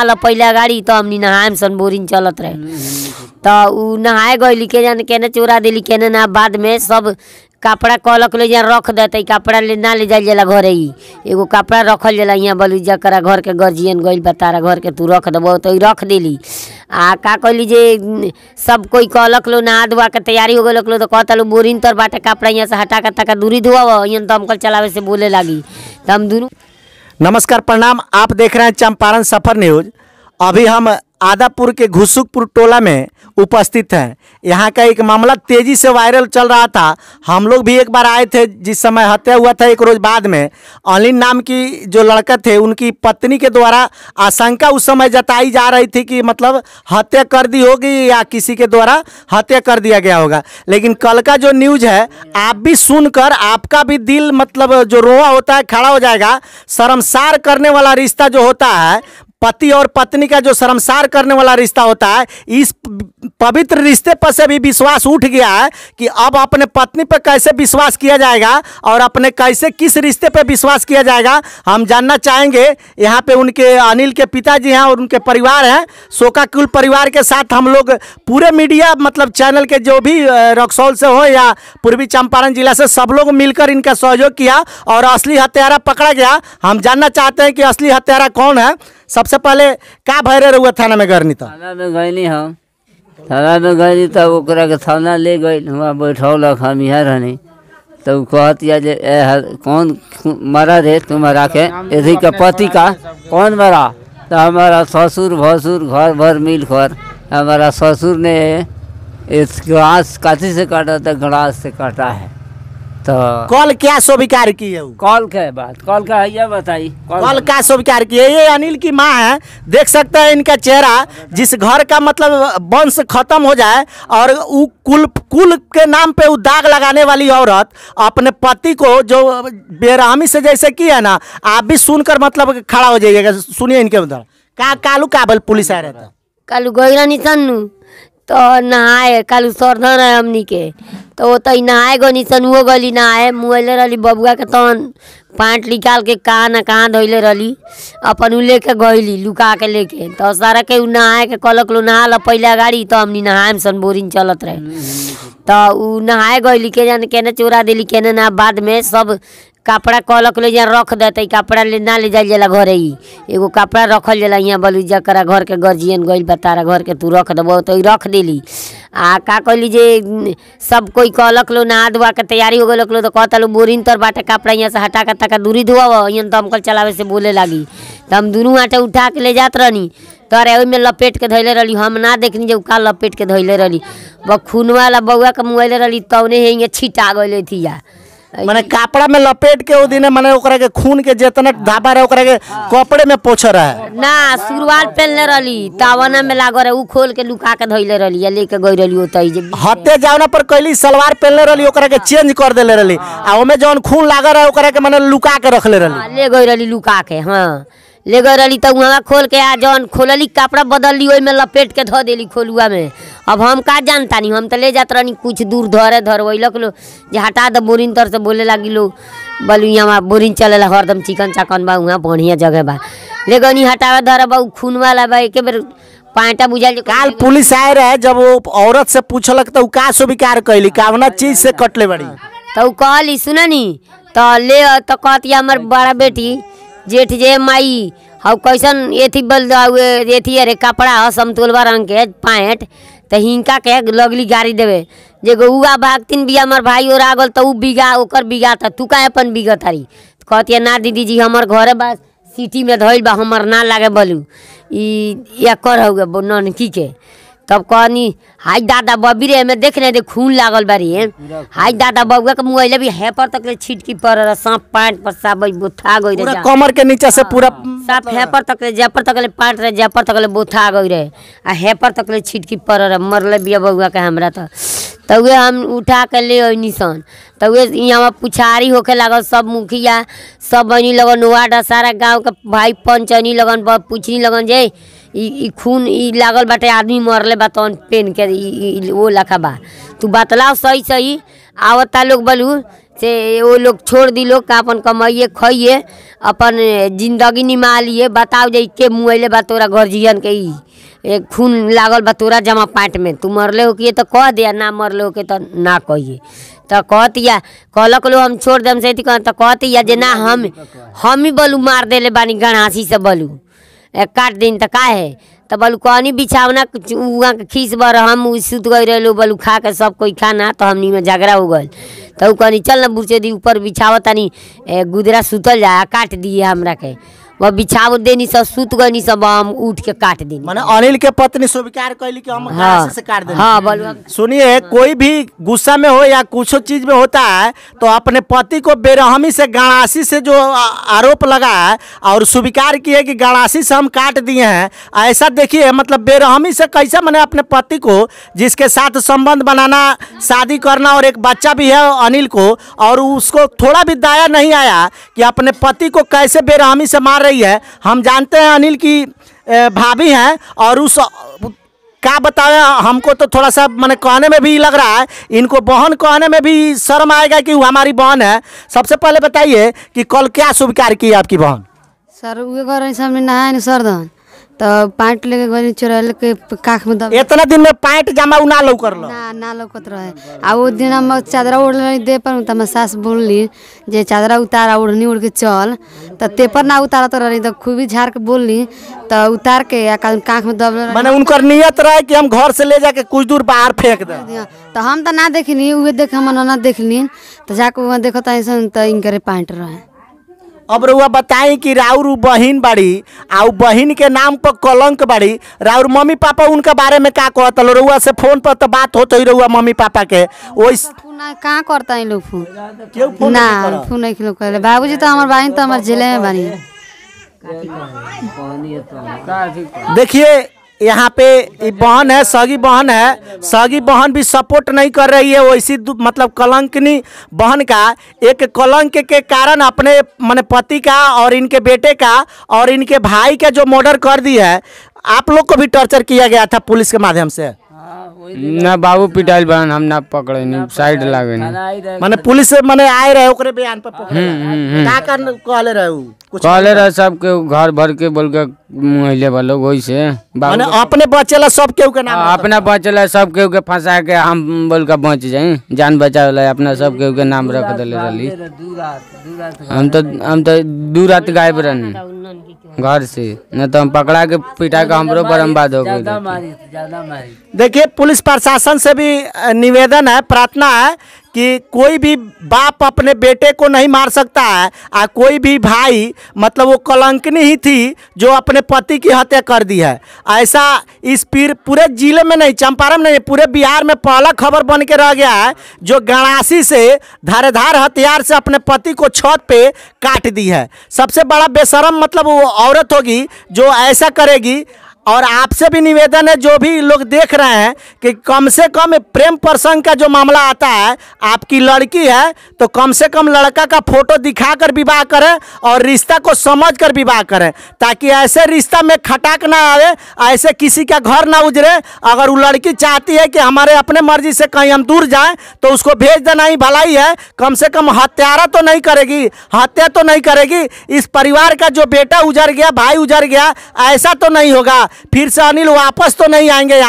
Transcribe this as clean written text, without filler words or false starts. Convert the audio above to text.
आला पहला गाड़ी तो हमनी नहाए सन बोरिंग चलत रहे तो उ नहाए गईली के जान केने चोरा देली केने ना बाद में सब कपड़ा कलक ले जा रख देते कपड़ा ले ना ले जाए जला घर ही एगो कपड़ा रखल जला यहाँ बलुजा करा घर के गर्जियन गइल बतारा घर के तू रख देबो तो रख देली आ का कहली जे सब कोई कहलक लो नहा धोआ के तैयारी हो गलो तो कहता लो बोरिंग तर बाटे कपड़ा यहाँ से हटा के तक दूरी धोआ यहाँ तो हमको चलावे से बोले लागी तो हम दोनों। नमस्कार प्रणाम, आप देख रहे हैं चंपारण सफ़र न्यूज। अभी हम आदापुर के घुसुकपुर टोला में उपस्थित हैं। यहाँ का एक मामला तेज़ी से वायरल चल रहा था। हम लोग भी एक बार आए थे जिस समय हत्या हुआ था एक रोज़ बाद में। अनिल नाम की जो लड़का थे उनकी पत्नी के द्वारा आशंका उस समय जताई जा रही थी कि मतलब हत्या कर दी होगी या किसी के द्वारा हत्या कर दिया गया होगा। लेकिन कल का जो न्यूज़ है आप भी सुनकर आपका भी दिल मतलब जो रोआ होता है खड़ा हो जाएगा। शर्मसार करने वाला रिश्ता जो होता है, पति और पत्नी का जो शर्मसार करने वाला रिश्ता होता है, इस पवित्र रिश्ते पर से भी विश्वास उठ गया है कि अब अपने पत्नी पर कैसे विश्वास किया जाएगा और अपने कैसे किस रिश्ते पर विश्वास किया जाएगा। हम जानना चाहेंगे यहाँ पे उनके अनिल के पिताजी हैं और उनके परिवार हैं। शोकाकुल परिवार के साथ हम लोग पूरे मीडिया मतलब चैनल के जो भी रक्सौल से हो या पूर्वी चंपारण जिला से सब लोग मिलकर इनका सहयोग किया और असली हत्यारा पकड़ा गया। हम जानना चाहते हैं कि असली हत्यारा कौन है। सबसे पहले का भैरे रहुआ थाना में गरनी था थाना में गई तब ओकरा के थाना ले गई वहाँ बैठौलक। हम यहाँ रहनी तब कहतिया जे कौन मरा रे तुम्हारा के यदि का पति का कौन मरा तो हमारा ससुर भसुर घर भर मिल कर हमारा ससुर ने इस ग्लास काथी से काटा तो ग्लास से काटा है। तो कॉल क्या स्वीकार की है? कॉल का बात कॉल का है बताई कॉल का स्वीकार की है। ये अनिल की माँ है, देख सकता है इनका चेहरा। जिस घर का मतलब वंश खत्म हो जाए और वो कुल के नाम पे वो दाग लगाने वाली औरत अपने पति को जो बेरहमी से जैसे की है ना, आप भी सुनकर मतलब खड़ा हो जाइएगा। सुनिए इनके उधर का कालू काबल पुलिस आ रहा था कालू गई सन्नू तो नहाए कालू सरधन है हमनी के तो तई नहाए गनी सन वो गली नहाए मुहैले रही बबुआ के तन पाँट निकाल के कहाँ न कहाँ धोले रही अपन उ लेके गईली लुका के लेके तो सारा के उ नहाए के कहलक लो नहा ल पहला गाड़ी तो हमनी नहाए सन बोरिंग चलत रहे तो उ नहाए गईली के जान केने चोरा देली केने ना बाद में सब कपड़ा कलक ले जा रख देते कपड़ा ले ना ले जाए जला घर ही एगो कपड़ा रखल जला यहाँ बलुजा करा घर के गर्जियन गइल बतारा घर के तू रख देबो तो रख देली आ का कहली जे सब कोई कहलक लो नहा धोआ के तैयारी हो गलो तो कहता लो बोरिंग तर बाटे कपड़ा यहाँ से हटा के तक दूरी धोआ यहाँ तो हमको चलावे से बोले लागी तो हम दोनों आटे उठा के ले जात रहनी तोरे ओहिमें लपेट के धैले रही। हम ना देखनी जो का लपेट के धैले रही वह खूनवा वाला बउआ के मुँह रही तौने हे छीटा गई थी या मैंने कपड़ा में लपेट के वो दिन मैंने ओकरा के खून के जितना धाबा रहे ओकरा के कपड़े में पोछा रहे ना सुरवाल पहनले रही तावना में लागो रहे उ खोल के लुका के धइले रही लेके गई रही ओतई जे हत्या जावना पर कइली सलवार पहनले रही ओकरा के चेंज कर देले रही आ ओमे जौन खून लागो रहे ओकरा के मैंने लुका के रखले रही ले गई रही लुका के। हां ले गई रही त वहां खोल के आ जौन खोलली कपड़ा बदलली ओई में लपेट के ध देली खोलुआ में। अब हम का जानता नहीं, हम तो ले जात रही कुछ दूर धरे धरवैलक लो जे हटा द बोरिंग तर से बोले लागी लो बलुइया में बोरिंग चलेला हरदम चिकन चाकन बा वहाँ बढ़िया जगह बा ले गनी हटावे धर बा खून वाला बा एक बेर पाँटा बुझा काल पुलिस आए रहे जब वो औरत से पूछलक तो का स्वीकार कैली कावना चीज से कटले बड़ी तो कहली सुननी तो ले तो कहती हमार बड़ा बेटी जेठ जे माई हौ कैसन एथी बल एथी अरे कपड़ा समतोलवा रंग के पैंट तो हिंका के लगली गाड़ी देवे जेगो उगा भागतीन बिया हमार भाई और आगल तो उ बिगा ओकर बिगा था तू का अपन बिगत तारी कहतिया ना दीदी जी हमार घरे बा सिटी में धइल बा हमार ना लागे बलू या कर होगे ननकी के तब कहनी हाय दादा बबी रे में देख रहे थे खून लागल बारी हाय दादा बबुआ के मुँह भी है पर तक छिटकी पड़ सांप पाँट पर साफ बोथा गई रहे कमर के नीचे से पूरा साफ है पर तक जयपर तक पाँट रहे जयपर तक बोथा गई रहे आ है पर तक छिटकी पड़ रहे मरल बिया बबुआ के हमरा तो वे हम उठा के ले निशान तो वे यहाँ पुछारी होके लागल सब मुखिया सब बनी लगन वार्ड सारा गाँव के भाई पंचनी लगन पूछनी लगन जे खून लागल बाटे आदमी मरले बा तौन पेन के वो लखा बा तू बतलाओ सही सही आवता लोग बलू से वो लोग छोड़ दी, लोग का अपन कमाइए खाइए अपन जिंदगी निमा लिए। बताओ जे के मुँहले बा तोरा घर जियन के एक खून लागल बा तोरा जमा पाट में, तू मरले हो के तो कह दिया, ना मरले हो के तो ना कहिए। तो कहतिया कहलक लो हम छोड़ दे, हम से कहतिया जे ना हम ही बलू मार देले बानी गणासी से बलू काट दिन तक का है। तो बलू कहनी बिछावना उहाँ के खीस बर हम सुत गई रहे बलू खा के सब कोई खाना, तो हमनी में झगड़ा हो गल। तो कहनी चल ना बुरचे दी ऊपर बिछाव तनी गुदरा सुतल जा, काट दिए हमरा के वह बिछाव देनी सब सुत गई सब हम उठ के काट दी। माने अनिल के पत्नी स्वीकार कैली कि हम गाड़ी से काट देनी। हाँ बलू सुनिए, कोई भी गुस्सा में हो या कुछ चीज में होता है तो अपने पति को बेरहमी से गाड़ासी से जो आरोप लगा है और स्वीकार किए कि गाड़ासी से हम काट दिए हैं, ऐसा देखिए मतलब बेरहमी से कैसे मैंने अपने पति को जिसके साथ संबंध बनाना, शादी करना और एक बच्चा भी है अनिल को, और उसको थोड़ा भी दाया नहीं आया कि अपने पति को कैसे बेरहमी से मार। हम जानते हैं अनिल की भाभी हैं और उस क्या बताया हमको तो थोड़ा सा मैंने कहने में भी लग रहा है, इनको बहन कहने में भी शर्म आएगा कि वो हमारी बहन है। सबसे पहले बताइए कि कल क्या स्वीकार की आपकी बहन? सर उगे घर सामने नहाए नहीं सरदन तो पैंट लेके गई चोरल के काख में दब। इतना दिन में पैंट जमा उना लौ करलो ना ना लौकत रहे। आ वो दिन हम चादरा ओढ़ले दे पर त हम सास बोलली जे चादरा उतार ओढ़नी ओढ़ के चल, त ते पर ना उतारत रही तो खूबी झाड़ के बोलली त उतार के काख में दब। माने उनकर नियत रहे कि हम घर से ले जाके कुछ दूर बाहर फेंक दे, तो हम त ना देखनी उहे देख हम ना देखली त जाके वहां देखत ऐसन त इनकरे पैंट रहे। अब रुआ बताई कि राउर बहिन बाड़ी आ बहिन के नाम पर कलंक बाड़ी, राउर मम्मी पापा उनके बारे में का कहता रुआ से? फोन पर तो बात होते ही रुआ मम्मी पापा के कहाँ करता है लोग फोन ना फोन नहीं कर बाबूजी तो हमारे बहन तो हमारे जिले में बनी। देखिए यहाँ पे बहन है, सगी बहन है, सगी बहन भी सपोर्ट नहीं कर रही है वैसी मतलब कलंकनी बहन का एक कलंक के कारण अपने माने पति का और इनके बेटे का और इनके भाई का जो मर्डर कर दी है। आप लोग को भी टॉर्चर किया गया था पुलिस के माध्यम से ना? बाबू पिटाइल बहन हम ना पकड़े नहीं साइड लागे नहीं, माने पुलिस माने आए रहे ओकरे बयान पर का कारण कहले रहे कहले रहे सबके घर भर के बोल के मुहल्ले वालों वही से माने अपने बचेला सब केहू के नाम अपना बचेला सब केहू के फंसा के हम बोल के बच जाए जान बचावे ला अपना सब केहू के नाम रख देले रहली। हम तो दू रात गायब रहनी घर से न तो हम पकड़ा के पिटा के हमरो बर्बाद हो गए। देखिए पुलिस प्रशासन से भी निवेदन है, प्रार्थना है कि कोई भी बाप अपने बेटे को नहीं मार सकता है और कोई भी भाई मतलब वो कलंकनी ही थी जो अपने पति की हत्या कर दी है। ऐसा इस पूरे जिले में नहीं, चंपारण नहीं पूरे बिहार में पहला खबर बन के रह गया है जो गणासी से धारेधार हथियार से अपने पति को छत पे काट दी है। सबसे बड़ा बेशरम मतलब वो औरत होगी जो ऐसा करेगी। और आपसे भी निवेदन है जो भी लोग देख रहे हैं कि कम से कम प्रेम प्रसंग का जो मामला आता है, आपकी लड़की है तो कम से कम लड़का का फोटो दिखाकर विवाह करें और रिश्ता को समझकर विवाह करें ताकि ऐसे रिश्ता में खटाक ना आए, ऐसे किसी का घर ना उजरे। अगर वो लड़की चाहती है कि हमारे अपने मर्जी से कहीं हम दूर जाएँ तो उसको भेज देना ही भलाई है, कम से कम हत्यारा तो नहीं करेगी, हत्या तो नहीं करेगी। इस परिवार का जो बेटा उजर गया, भाई उजर गया, ऐसा तो नहीं होगा, फिर से अनिल वापस तो नहीं आएंगे यहाँ।